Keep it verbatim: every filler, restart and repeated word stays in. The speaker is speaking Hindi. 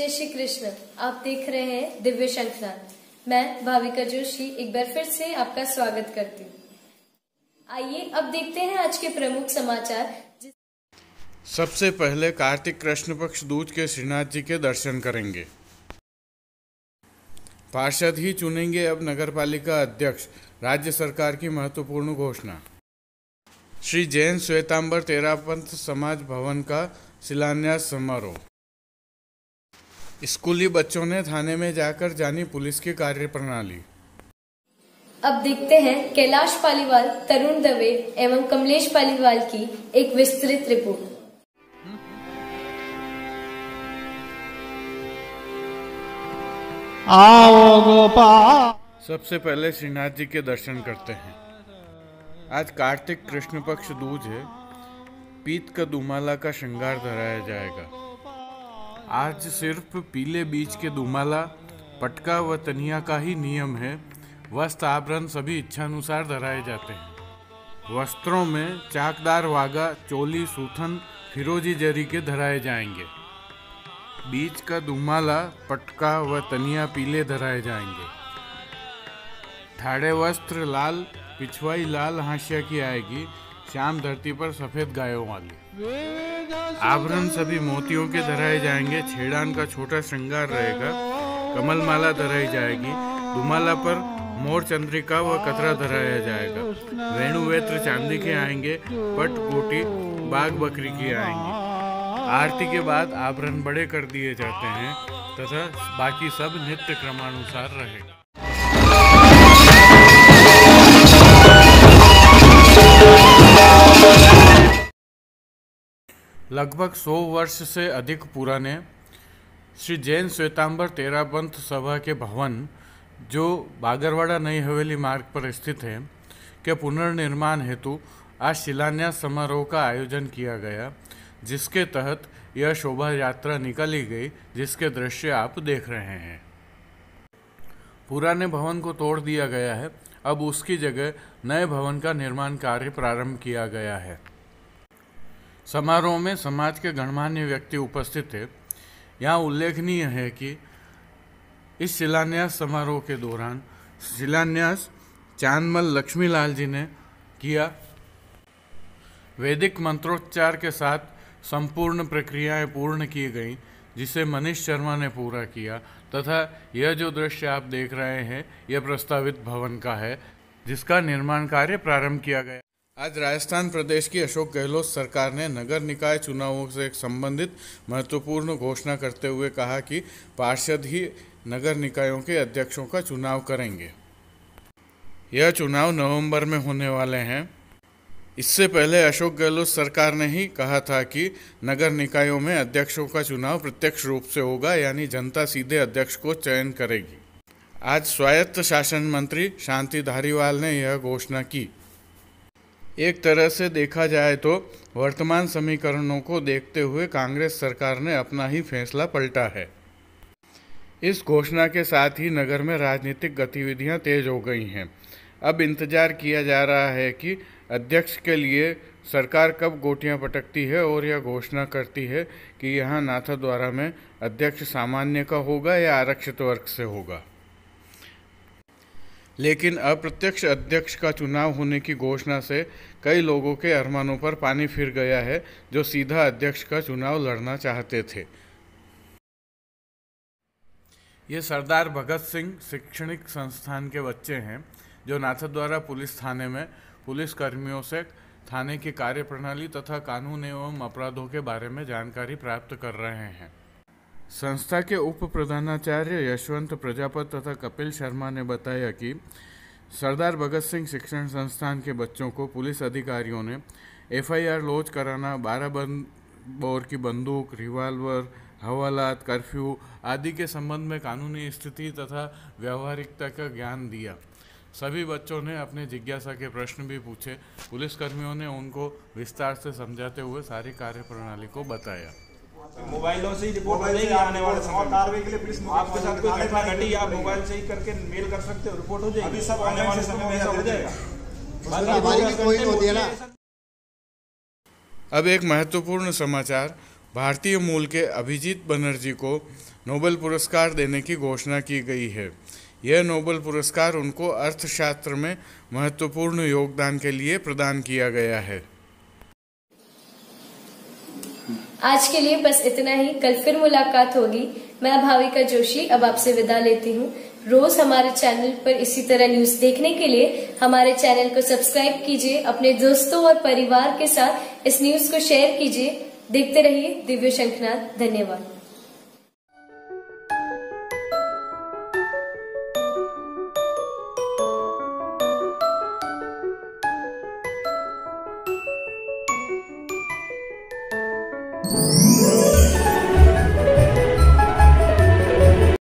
जय श्री कृष्ण। आप देख रहे हैं दिव्य शंखनाद। मैं भाविका जोशी एक बार फिर से आपका स्वागत करती हूँ। आइए अब देखते हैं आज के प्रमुख समाचार। सबसे पहले कार्तिक कृष्ण पक्ष दूज के श्रीनाथ जी के दर्शन करेंगे। पार्षद ही चुनेंगे अब नगरपालिका अध्यक्ष, राज्य सरकार की महत्वपूर्ण घोषणा। श्री जैन श्वेताम्बर तेरापंथ समाज भवन का शिलान्यास समारोह। स्कूली बच्चों ने थाने में जाकर जानी पुलिस की कार्यप्रणाली। अब देखते हैं कैलाश पालीवाल, तरुण दवे एवं कमलेश पालीवाल की एक विस्तृत रिपोर्ट। आओ गोपाल। सबसे पहले श्रीनाथ जी के दर्शन करते हैं। आज कार्तिक कृष्ण पक्ष दूज है। पीत का दुमाला का श्रृंगार धराया जाएगा। आज सिर्फ पीले बीज के दुमाला, पटका व तनिया का ही नियम है। वस्त्र आभरण सभी इच्छानुसार धराए जाते हैं। वस्त्रों में चाकदार वागा, चोली, सूथन, फिरोजी जरी के धराए जाएंगे। बीज का दुमाला, पटका व तनिया पीले धराए जाएंगे। ठाड़े वस्त्र लाल, पिछवाई लाल हाशिया की आएगी। शाम धरती पर सफेद गायों वाली। आभरण सभी मोतियों के धराए जाएंगे। छेड़ान का छोटा श्रृंगार रहेगा। कमल माला धराई जाएगी। दुमाला पर मोर, चंद्रिका व कतरा धराया जाएगा। वेणु वेत्र चांदी के आएंगे। पट कोटी बाघ बकरी की आएंगी। आरती के बाद आभरण बड़े कर दिए जाते हैं तथा बाकी सब नित्य क्रमानुसार रहेगा। लगभग सौ वर्ष से अधिक पुराने श्री जैन श्वेताम्बर तेरापंथ सभा के भवन, जो बागरवाड़ा नई हवेली मार्ग पर स्थित है, के पुनर्निर्माण हेतु आज शिलान्यास समारोह का आयोजन किया गया, जिसके तहत यह शोभा यात्रा निकाली गई, जिसके दृश्य आप देख रहे हैं। पुराने भवन को तोड़ दिया गया है। अब उसकी जगह नए भवन का निर्माण कार्य प्रारंभ किया गया है। समारोह में समाज के गणमान्य व्यक्ति उपस्थित थे। यहाँ उल्लेखनीय है कि इस शिलान्यास समारोह के दौरान शिलान्यास चांदमल लक्ष्मीलाल जी ने किया। वैदिक मंत्रोच्चार के साथ संपूर्ण प्रक्रियाएं पूर्ण की गईं, जिसे मनीष शर्मा ने पूरा किया तथा यह जो दृश्य आप देख रहे हैं यह प्रस्तावित भवन का है, जिसका निर्माण कार्य प्रारंभ किया गया। आज राजस्थान प्रदेश की अशोक गहलोत सरकार ने नगर निकाय चुनावों से संबंधित महत्वपूर्ण घोषणा करते हुए कहा कि पार्षद ही नगर निकायों के अध्यक्षों का चुनाव करेंगे। यह चुनाव नवंबर में होने वाले हैं। इससे पहले अशोक गहलोत सरकार ने ही कहा था कि नगर निकायों में अध्यक्षों का चुनाव प्रत्यक्ष रूप से होगा, यानी जनता सीधे अध्यक्ष को चयन करेगी। आज स्वायत्त शासन मंत्री शांति धारीवाल ने यह घोषणा की। एक तरह से देखा जाए तो वर्तमान समीकरणों को देखते हुए कांग्रेस सरकार ने अपना ही फैसला पलटा है। इस घोषणा के साथ ही नगर में राजनीतिक गतिविधियां तेज हो गई हैं। अब इंतजार किया जा रहा है कि अध्यक्ष के लिए सरकार कब गोटियां पटकती है और यह घोषणा करती है कि यहां नाथद्वारा में अध्यक्ष सामान्य का होगा या आरक्षित वर्ग से होगा। लेकिन अप्रत्यक्ष अध्यक्ष का चुनाव होने की घोषणा से कई लोगों के अरमानों पर पानी फिर गया है, जो सीधा अध्यक्ष का चुनाव लड़ना चाहते थे। ये सरदार भगत सिंह शैक्षणिक संस्थान के बच्चे हैं, जो नाथद्वारा पुलिस थाने में पुलिस कर्मियों से थाने की कार्यप्रणाली तथा कानून एवं अपराधों के बारे में जानकारी प्राप्त कर रहे हैं। संस्था के उप प्रधानाचार्य यशवंत प्रजापत तथा कपिल शर्मा ने बताया कि सरदार भगत सिंह शिक्षण संस्थान के बच्चों को पुलिस अधिकारियों ने एफ आई आर लॉन्च कराना, बारह बंद बोर की बंदूक, रिवाल्वर, हवालात, कर्फ्यू आदि के संबंध में कानूनी स्थिति तथा व्यावहारिकता का ज्ञान दिया। सभी बच्चों ने अपने जिज्ञासा के प्रश्न भी पूछे। पुलिसकर्मियों ने उनको विस्तार से समझाते हुए सारी कार्यप्रणाली को बताया। मोबाइलों से ही रिपोर्ट बनेगी आने वाले समय में। कार्रवाई के लिए पुलिस आपके साथ कोई घटना घटी आप मोबाइल से ही करके मेल कर सकते हो, रिपोर्ट हो जाएगी। अभी सब आने वाले समय में हो जाएगा। अब एक महत्वपूर्ण समाचार। भारतीय मूल के अभिजीत बनर्जी को नोबेल पुरस्कार देने की घोषणा की गई है। यह नोबेल पुरस्कार उनको अर्थशास्त्र में महत्वपूर्ण योगदान के लिए प्रदान किया गया है। आज के लिए बस इतना ही, कल फिर मुलाकात होगी। मैं भाविका जोशी अब आपसे विदा लेती हूँ। रोज हमारे चैनल पर इसी तरह न्यूज देखने के लिए हमारे चैनल को सब्सक्राइब कीजिए, अपने दोस्तों और परिवार के साथ इस न्यूज को शेयर कीजिए। देखते रहिए दिव्य शंखनाद। धन्यवाद।